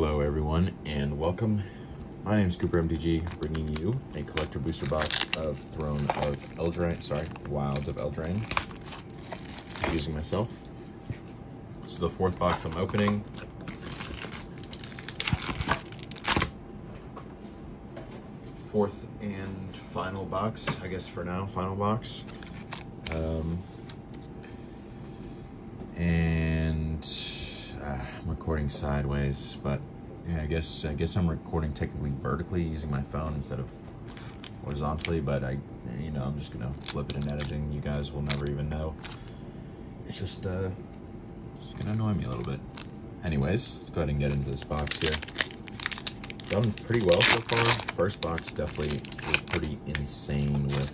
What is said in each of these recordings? Hello everyone and welcome. My name is Cooper MTG, bringing you a collector booster box of Throne of Eldraine, Wilds of Eldraine. I'm using myself. This is the fourth box I'm opening. Fourth and final box, I guess for now, final box. I'm recording sideways, but yeah, I guess I'm recording technically vertically using my phone instead of horizontally, but I'm just gonna flip it in editing. You guys will never even know. It's just gonna annoy me a little bit. Anyways, let's go ahead and get into this box here. Done pretty well so far. First box definitely was pretty insane with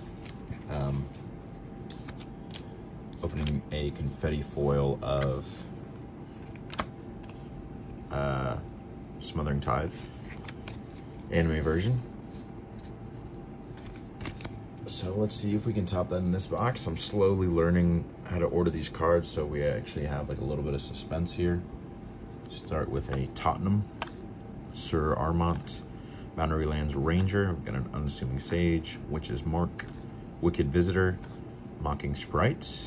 opening a confetti foil of Smothering Tithe, anime version. So let's see if we can top that in this box. I'm slowly learning how to order these cards, so we actually have like a little bit of suspense here. Start with a Tottenham, Sir Armont, Boundary Lands Ranger. We've got an Unassuming Sage, Witch's Mark, Wicked Visitor, Mocking Sprite.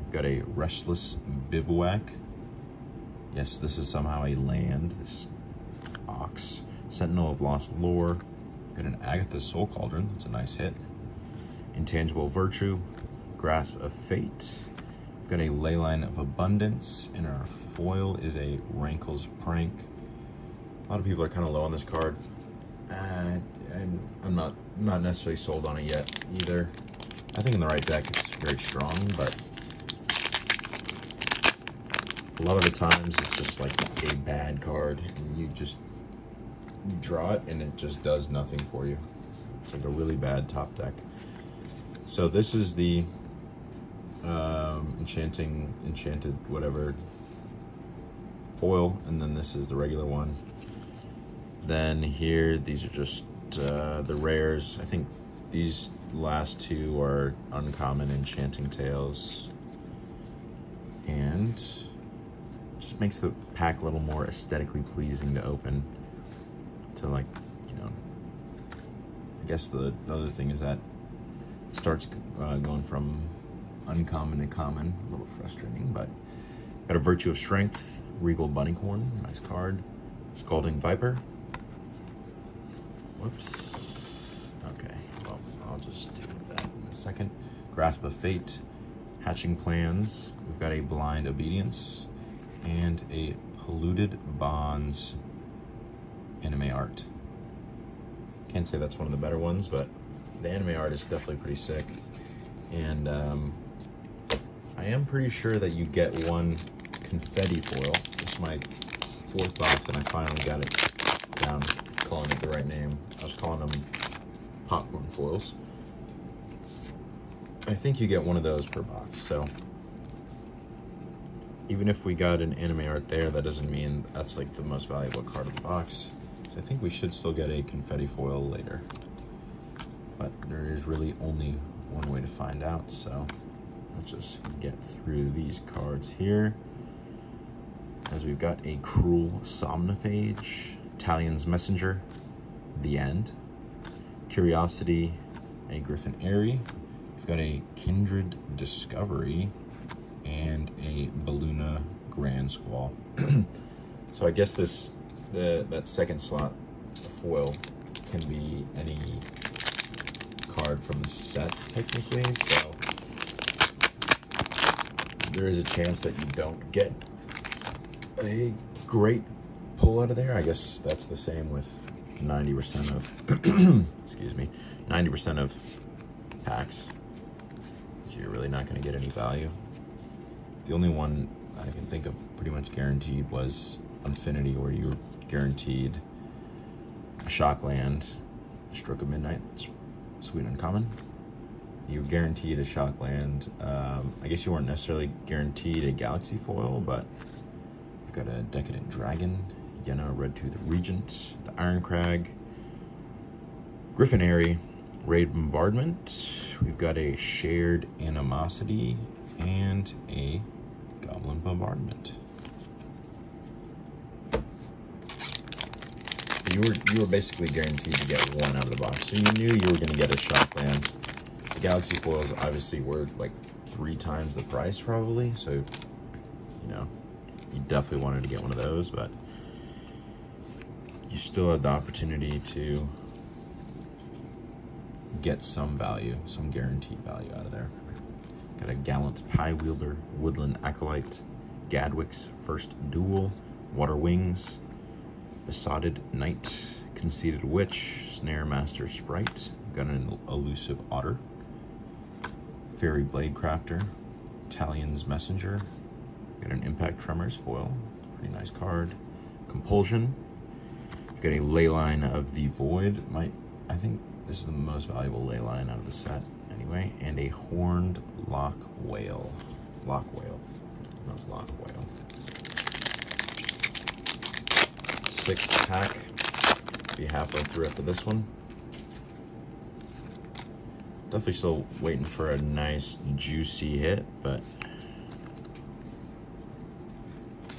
We've got a Restless Bivouac. Yes, this is somehow a land. This Ox. Sentinel of Lost Lore. Got an Agatha's Soul Cauldron. That's a nice hit. Intangible Virtue. Grasp of Fate. Got a Leyline of Abundance. And our foil is a Wrankles Prank. A lot of people are kind of low on this card. I'm not necessarily sold on it yet either. I think in the right deck it's very strong, but a lot of the times it's just like a bad card and you draw it and it just does nothing for you. It's like a really bad top deck. So this is the enchanted whatever foil, and then this is the regular one. Then here, these are just the rares. I think these last two are uncommon enchanting tales, and just makes the pack a little more aesthetically pleasing to open. To like, you know, I guess the other thing is that it starts going from uncommon to common. A little frustrating, but got a Virtue of Strength, Regal Bunnycorn, nice card. Scalding Viper. Whoops. Okay, well, I'll just deal with that in a second. Grasp of Fate, Hatching Plans. We've got a Blind Obedience. And a Polluted Bonds anime art. Can't say that's one of the better ones, but the anime art is definitely pretty sick. And I am pretty sure that you get one confetti foil. It's my fourth box, and I finally got it down, calling it the right name. I was calling them popcorn foils. I think you get one of those per box, so even if we got an anime art there, that doesn't mean that's like the most valuable card of the box. So I think we should still get a confetti foil later. But there is really only one way to find out, so let's just get through these cards here. As we've got a Cruel Somnophage, Talion's Messenger, The End, Curiosity, a Griffin Airy. We've got a Kindred Discovery, and a Bruna Grand Squall. So I guess that second slot, the foil, can be any card from the set technically, so there is a chance that you don't get a great pull out of there. I guess that's the same with 90% of excuse me, 90% of packs. You're really not going to get any value. The only one I can think of pretty much guaranteed was Infinity, where you were guaranteed a shock land, a Stroke of Midnight, sweet uncommon. You were guaranteed a shock land. I guess you weren't necessarily guaranteed a Galaxy foil, but you've got a Decadent Dragon, Yenna, Red-toothed Regent, the Iron Crag, Griffin Airy, Raid Bombardment. We've got a Shared Animosity and a Goblin Bombardment. you were basically guaranteed to get one out of the box, so you knew you were going to get a shock land. The Galaxy Foils obviously were like 3 times the price probably, so you know, you definitely wanted to get one of those, but you still had the opportunity to get some value, some guaranteed value out of there. Got a Gallant Highwielder, Woodland Acolyte, Gadwick's First Duel, Water Wings, Besotted Knight, Conceited Witch, Snare Master Sprite. Got an Elusive Otter, Fairy Bladecrafter, Talion's Messenger. Got an Impact Tremors foil, pretty nice card. Compulsion. Got a Leyline of the Void. I think this is the most valuable Leyline out of the set, anyway. And a Horned Lock Whale. Lock Whale, not Lock Whale. 6th pack. Be halfway through after this one. Definitely still waiting for a nice juicy hit, but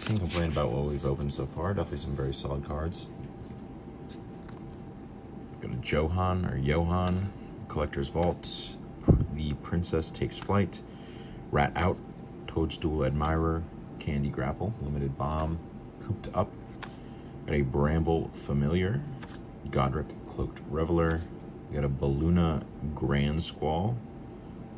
can't complain about what we've opened so far. Definitely some very solid cards. Go to Johan or Johan, Collector's Vault, The Princess Takes Flight, Rat Out, Toadstool Admirer, Candy Grapple, Limited Bomb, Cooped Up. Got a Bramble Familiar, Godric Cloaked Reveler. We got a Bruna Grand Squall,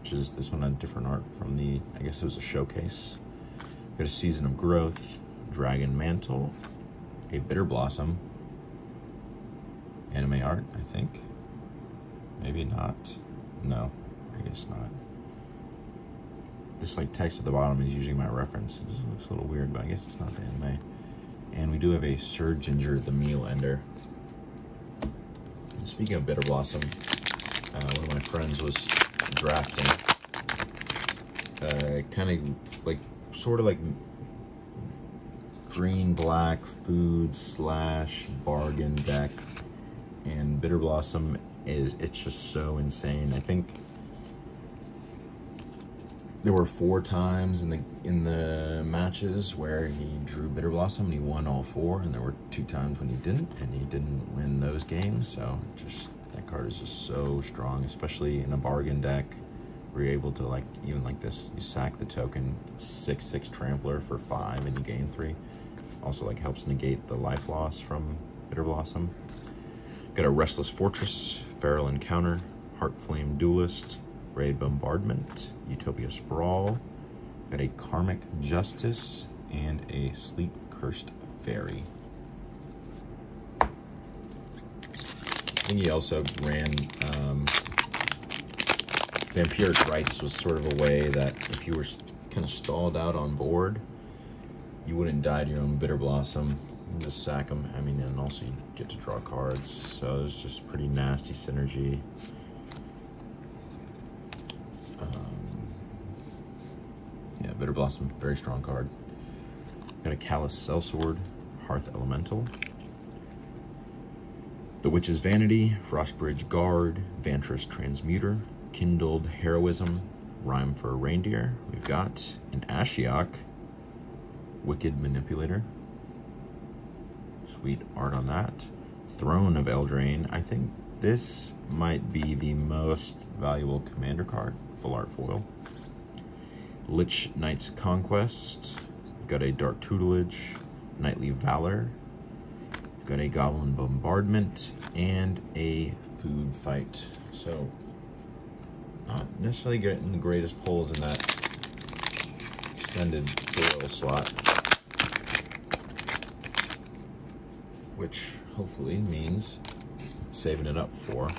which is this one had different art from the, I guess it was a showcase. We got a Season of Growth, Dragon Mantle, a Bitter Blossom, anime art, I think. Maybe not. No, I guess not. This like text at the bottom is usually my reference. It just looks a little weird, but I guess it's not the anime. And we do have a Sir Ginger the Meal Ender. And speaking of Bitter Blossom, one of my friends was drafting. Kind of like, sort of like green black food / bargain deck. And Bitter Blossom is, it's just so insane. I think there were 4 times in the matches where he drew Bitter Blossom and he won all 4, and there were 2 times when he didn't, and he didn't win those games. So just that card is just so strong, especially in a bargain deck where you're able to, like, even like this, you sack the token 6/6 Trampler for 5 and you gain 3. Also like helps negate the life loss from Bitter Blossom. Got a Restless Fortress, Feral Encounter, Heartflame Duelist, Raid Bombardment, Utopia Sprawl, got a Karmic Justice, and a Sleep Cursed Fairy. I think he also ran Vampiric Rites was sort of a way that if you were kind of stalled out on board, you wouldn't die to your own Bitter Blossom. You can just sack them. I mean, and also you get to draw cards, so it's just pretty nasty synergy. Yeah, Bitter Blossom, very strong card. Got a Callous Sellsword, Hearth Elemental, The Witch's Vanity, Frostbridge Guard, Vantress Transmuter, Kindled Heroism, Rhyme for a Reindeer. We've got an Ashiok, Wicked Manipulator. Sweet art on that. Throne of Eldraine. I think this might be the most valuable commander card. Full art foil. Lich Knight's Conquest. Got a Dark Tutelage, Knightly Valor. Got a Goblin Bombardment and a Food Fight. So, not necessarily getting the greatest pulls in that extended foil slot, which hopefully means saving it up for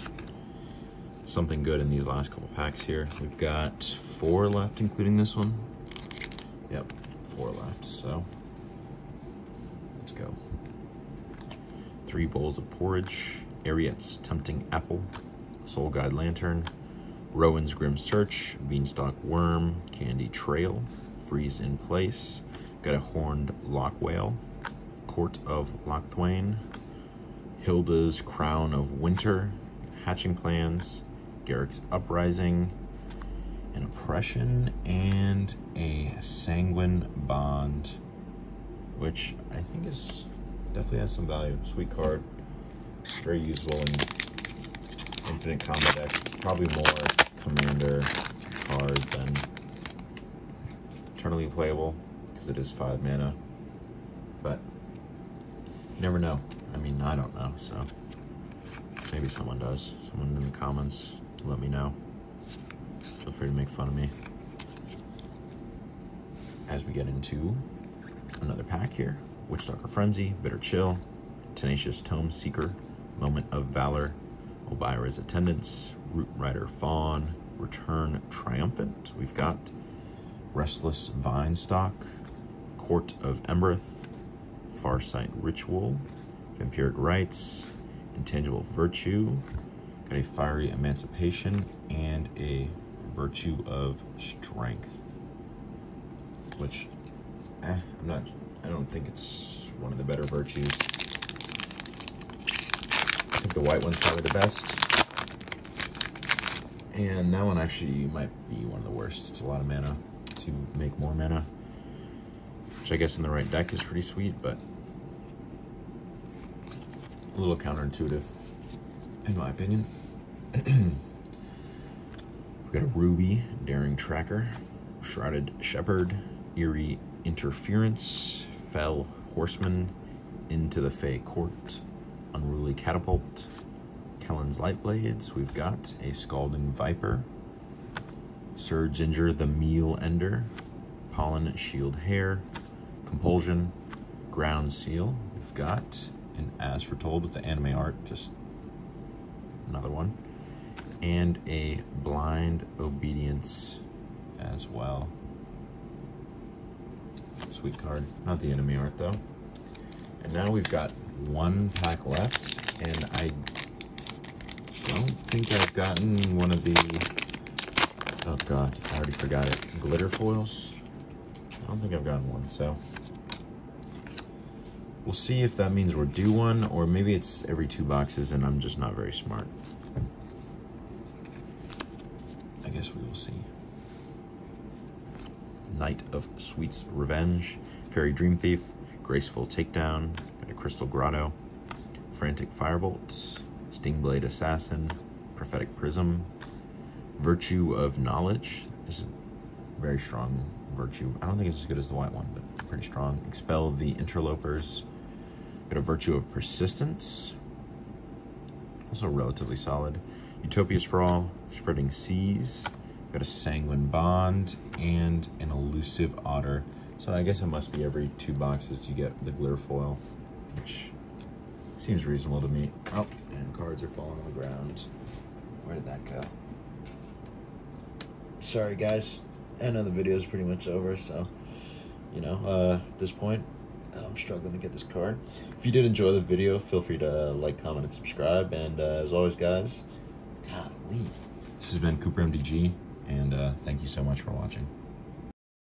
something good in these last couple packs here. We've got 4 left, including this one. Yep, 4 left, so let's go. 3 Bowls of Porridge, Ariette's Tempting Apple, Soul Guide Lantern, Rowan's Grim Search, Beanstalk Worm, Candy Trail, Freeze in Place. Got a Horned Lock Whale, Court of Lochthwain, Hilda's Crown of Winter, Hatching Plans, Garrick's Uprising, an Oppression, and a Sanguine Bond, which I think is definitely has some value. Sweet card. very useful in Infinite Combat decks. Probably more commander card than eternally playable, because it is 5 mana. But you never know. I mean, I don't know, so maybe someone does. Someone in the comments, let me know. Feel free to make fun of me. As we get into another pack here, Witchdalker Frenzy, Bitter Chill, Tenacious Tome Seeker, Moment of Valor, Obira's Attendance, Root Rider Fawn, Return Triumphant. We've got Restless Vinestock, Court of Embereth, Farsight Ritual, Vampiric Rites, Intangible Virtue, got a Fiery Emancipation, and a Virtue of Strength, which I don't think it's one of the better virtues. I think the white one's probably the best. And that one actually might be one of the worst. It's a lot of mana to make more mana, which I guess in the right deck is pretty sweet, but a little counterintuitive in my opinion. We've got a Ruby, Daring Tracker, Shrouded Shepherd, Eerie Interference, Fell Horseman, Into the Fey Court, Unruly Catapult, Kellen's Lightblades. We've got a Scalding Viper, Sir Ginger the Meal Ender, Pollen Shield Hair, Compulsion, Ground Seal. We've got an As Foretold with the anime art, just another one, and a Blind Obedience as well. Sweet card. Not the enemy art though. And now we've got one pack left, and I don't think I've gotten one of the, oh god, I already forgot it, glitter foils. I don't think I've gotten one, so we'll see if that means we're due one, or maybe it's every 2 boxes and I'm just not very smart. I guess we will see. Knight of Sweet's Revenge, Fairy Dream Thief, Graceful Takedown, got a Crystal Grotto, Frantic Firebolt, Stingblade Assassin, Prophetic Prism, Virtue of Knowledge. This is a very strong virtue. I don't think it's as good as the white one, but pretty strong. Expel the Interlopers, got a Virtue of Persistence, also relatively solid. Utopia Sprawl, Spreading Seas. Got a Sanguine Bond and an Elusive Otter. So I guess it must be every 2 boxes you get the glitter foil, which seems reasonable to me. Oh, and cards are falling on the ground. Where did that go? Sorry guys, I know the video is pretty much over, so you know, at this point I'm struggling to get this card. If you did enjoy the video, feel free to like, comment, and subscribe, and as always guys, golly, this has been Cooper MDG. And thank you so much for watching.